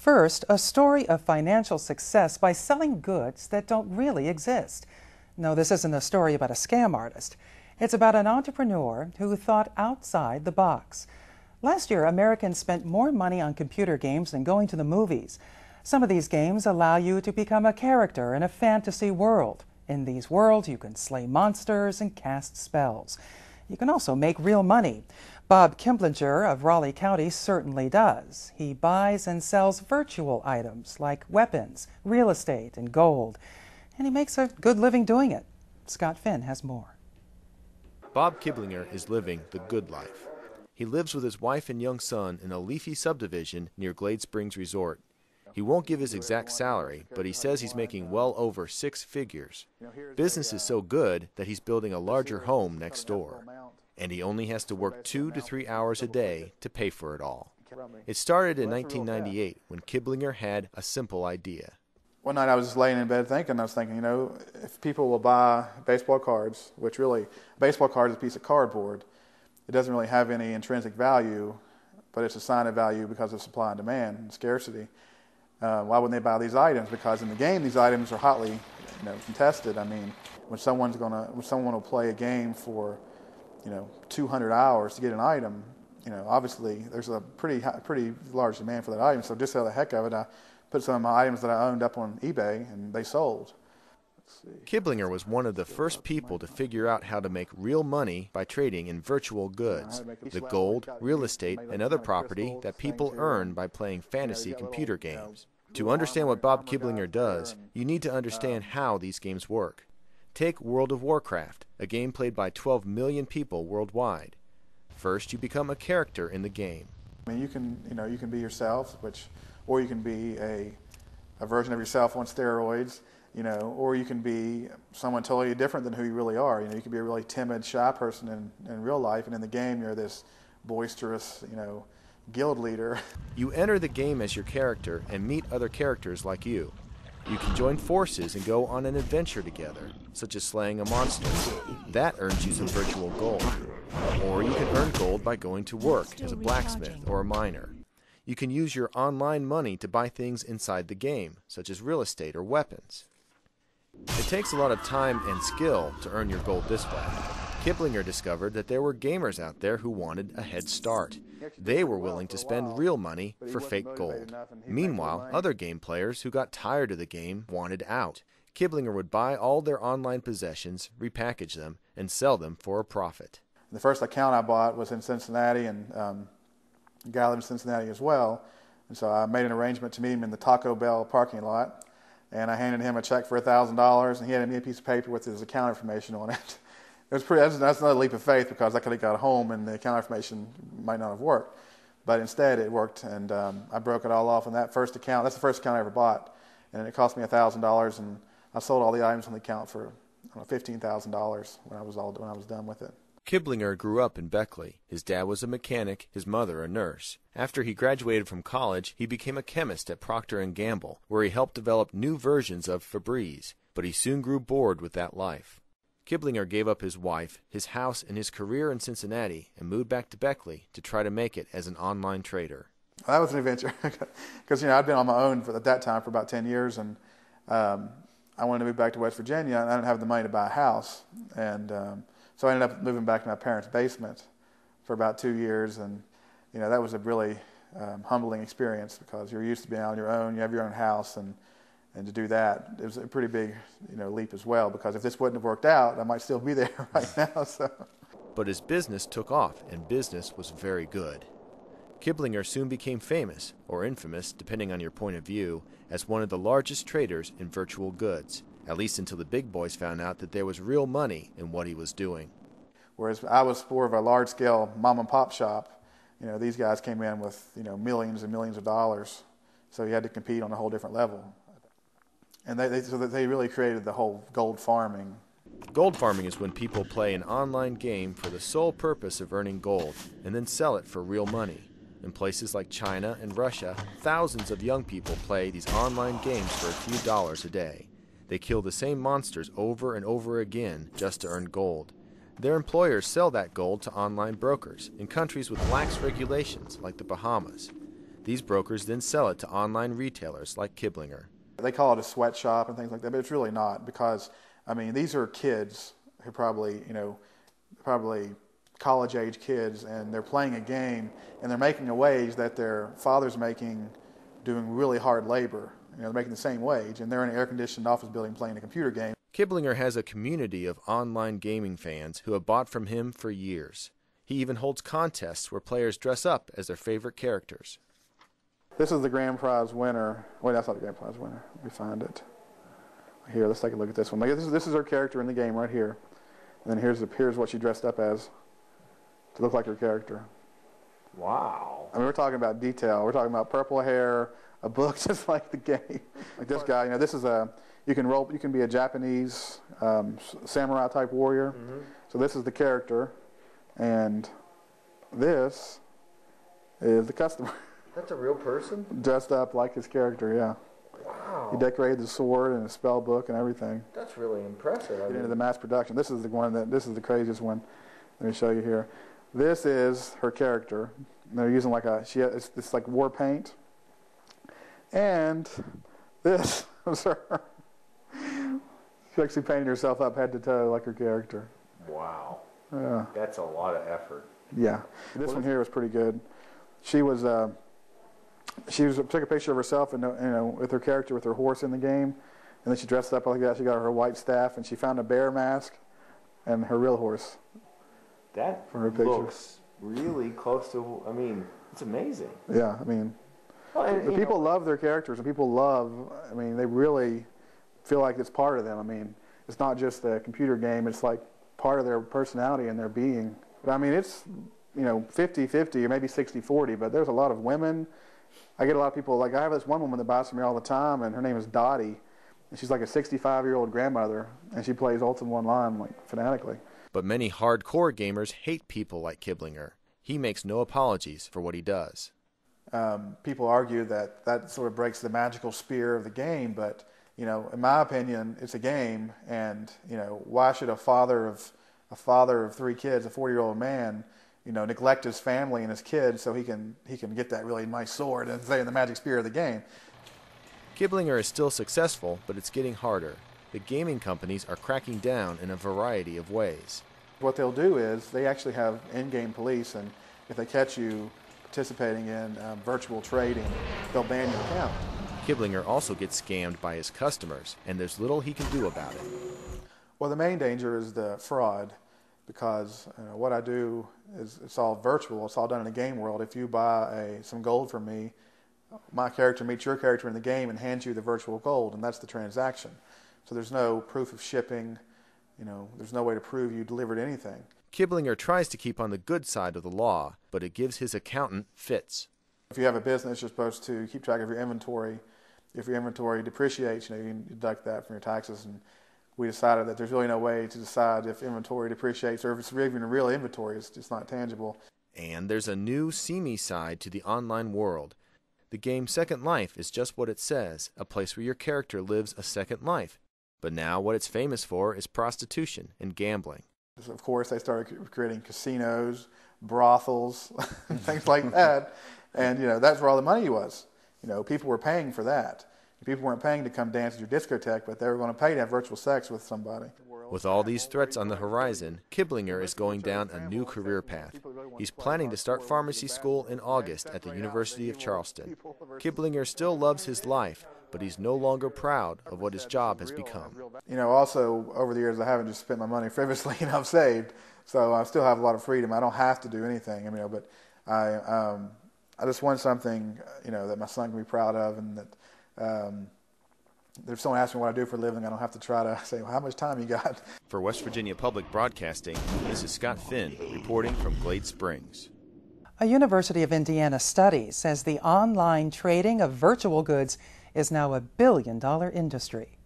First, a story of financial success by selling goods that don't really exist. No, this isn't a story about a scam artist. It's about an entrepreneur who thought outside the box. Last year, Americans spent more money on computer games than going to the movies. Some of these games allow you to become a character in a fantasy world. In these worlds, you can slay monsters and cast spells. You can also make real money. Bob Kiblinger of Raleigh County certainly does. He buys and sells virtual items like weapons, real estate, and gold. And he makes a good living doing it. Scott Finn has more. Bob Kiblinger is living the good life. He lives with his wife and young son in a leafy subdivision near Glade Springs Resort. He won't give his exact salary, but he says he's making well over 6 figures. Business is so good that he's building a larger home next door, and he only has to work 2 to 3 hours a day to pay for it all. It started in 1998 when Kiblinger had a simple idea. One night I was just laying in bed thinking, you know, if people will buy baseball cards, which really, a baseball card is a piece of cardboard. It doesn't really have any intrinsic value, but it's a sign of value because of supply and demand and scarcity. Why wouldn't they buy these items? Because in the game, these items are hotly, contested. I mean, when someone will play a game for, 200 hours to get an item, obviously there's a pretty large demand for that item. So just out of the heck of it, I put some of my items that I owned up on eBay, and they sold. Kiblinger was one of the first people to figure out how to make real money by trading in virtual goods, the gold, real estate, and other property that people earn by playing fantasy computer games. To understand what Bob Kiblinger does, you need to understand how these games work. Take World of Warcraft, a game played by 12 million people worldwide. First, you become a character in the game. I mean, you can be yourself, or you can be a version of yourself on steroids. Or you can be someone totally different than who you really are. You can be a really timid, shy person in real life, and in the game you're this boisterous, guild leader. You enter the game as your character and meet other characters like you. You can join forces and go on an adventure together, such as slaying a monster. That earns you some virtual gold. Or you can earn gold by going to work as a blacksmith or a miner. You can use your online money to buy things inside the game, such as real estate or weapons. It takes a lot of time and skill to earn your gold this way. Kiblinger discovered that there were gamers out there who wanted a head start. They were willing to spend real money for fake gold. Meanwhile, other game players who got tired of the game wanted out. Kiblinger would buy all their online possessions, repackage them, and sell them for a profit. The first account I bought was in Cincinnati, and a guy lived in Cincinnati as well. And so I made an arrangement to meet him in the Taco Bell parking lot. And I handed him a check for $1,000, and he handed me a piece of paper with his account information on it. It was that's another leap of faith, because I could have got home and the account information might not have worked. But instead it worked, and I broke it all off on that first account. That's the first account I ever bought. And it cost me $1,000, and I sold all the items on the account for $15,000 when I was done with it. Kiblinger grew up in Beckley. His dad was a mechanic, his mother a nurse. After he graduated from college, he became a chemist at Procter & Gamble, where he helped develop new versions of Febreze, but he soon grew bored with that life. Kiblinger gave up his wife, his house, and his career in Cincinnati and moved back to Beckley to try to make it as an online trader. That was an adventure, because I'd been on my own at that time for about 10 years, and I wanted to move back to West Virginia, and I didn't have the money to buy a house, and so I ended up moving back to my parents' basement for about 2 years, and that was a really humbling experience, because you're used to being on your own, you have your own house, and to do that, it was a pretty big leap as well, because if this wouldn't have worked out, I might still be there right now. So. But his business took off, and business was very good. Kiblinger soon became famous, or infamous, depending on your point of view, as one of the largest traders in virtual goods. At least until the big boys found out that there was real money in what he was doing. Whereas I was more of a large-scale mom-and-pop shop, these guys came in with, millions and millions of dollars, so you had to compete on a whole different level. And so they really created the whole gold farming. Gold farming is when people play an online game for the sole purpose of earning gold and then sell it for real money. In places like China and Russia, thousands of young people play these online games for a few dollars a day. They kill the same monsters over and over again just to earn gold. Their employers sell that gold to online brokers in countries with lax regulations like the Bahamas. These brokers then sell it to online retailers like Kiblinger. They call it a sweatshop and things like that, but it's really not, because, I mean, these are kids who probably, you know, probably college-age kids, and they're playing a game, and they're making a wage that their father's making doing really hard labor. You know, they're making the same wage, and they're in an air-conditioned office building playing a computer game. Kiblinger has a community of online gaming fans who have bought from him for years. He even holds contests where players dress up as their favorite characters. This is the grand prize winner. Wait, that's not the grand prize winner. Let me find it. Here, let's take a look at this one. This is her character in the game right here. And then here's what she dressed up as to look like her character. Wow. I mean, we're talking about detail. We're talking about purple hair, a book just like the game. Like this guy, you know, this is a... You can be a Japanese samurai-type warrior. Mm-hmm. So this is the character, and this is the customer. That's a real person? Dressed up like his character, yeah. Wow. He decorated the sword and a spell book and everything. That's really impressive. Get into the mass production. This is the craziest one. Let me show you here. This is her character. And they're using like it's like war paint, and this was her. She actually painted herself up head to toe like her character. Wow. Yeah. That's a lot of effort. Yeah. This one here was pretty good. She took a picture of herself and, you know, with her character with her horse in the game, and then she dressed up like that. She got her white staff, and she found a bear mask and her real horse. That looks really close to, I mean, it's amazing. Yeah, I mean, well, and people love their characters, and people love, I mean, they really feel like it's part of them. I mean, it's not just a computer game, it's like part of their personality and their being. But I mean, it's, you know, 50-50 or maybe 60-40, but there's a lot of women. I get a lot of people, like I have this one woman that buys from me all the time, and her name is Dottie, and she's like a 65-year-old grandmother, and she plays Ultima Online like fanatically. But many hardcore gamers hate people like Kiblinger. He makes no apologies for what he does. People argue that that sort of breaks the magical sphere of the game, but you know, in my opinion, it's a game, and you know, why should a father of three kids, a 40-year-old man, you know, neglect his family and his kids so he can get that really nice sword and play in the magic sphere of the game? Kiblinger is still successful, but it's getting harder. The gaming companies are cracking down in a variety of ways. What they'll do is they actually have in-game police, and if they catch you participating in virtual trading, they'll ban your account. Kiblinger also gets scammed by his customers, and there's little he can do about it. Well, the main danger is the fraud, because what I do is it's all virtual. It's all done in the game world. If you buy some gold from me, my character meets your character in the game and hands you the virtual gold, and that's the transaction. So there's no proof of shipping. You know, there's no way to prove you delivered anything. Kiblinger tries to keep on the good side of the law, but it gives his accountant fits. If you have a business, you're supposed to keep track of your inventory. If your inventory depreciates, you know, you can deduct that from your taxes. And we decided that there's really no way to decide if inventory depreciates or if it's even real inventory. It's just not tangible. And there's a new seamy side to the online world. The game Second Life is just what it says, a place where your character lives a second life. But now what it's famous for is prostitution and gambling. Of course, they started creating casinos, brothels, things like that, and you know, that's where all the money was. You know, people were paying for that. People weren't paying to come dance at your discotheque, but they were going to pay to have virtual sex with somebody. With all these threats on the horizon, Kiblinger is going down a new career path. He's planning to start pharmacy school in August at the University of Charleston. Kiblinger still loves his life, but he's no longer proud of what his job has become. You know, also, over the years, I haven't just spent my money frivolously, and I've saved, so I still have a lot of freedom. I don't have to do anything, you know, but I just want something, you know, that my son can be proud of, and that if someone asks me what I do for a living, I don't have to try to say, well, how much time you got? For West Virginia Public Broadcasting, this is Scott Finn reporting from Glade Springs. A University of Indiana study says the online trading of virtual goods is now a billion-dollar industry.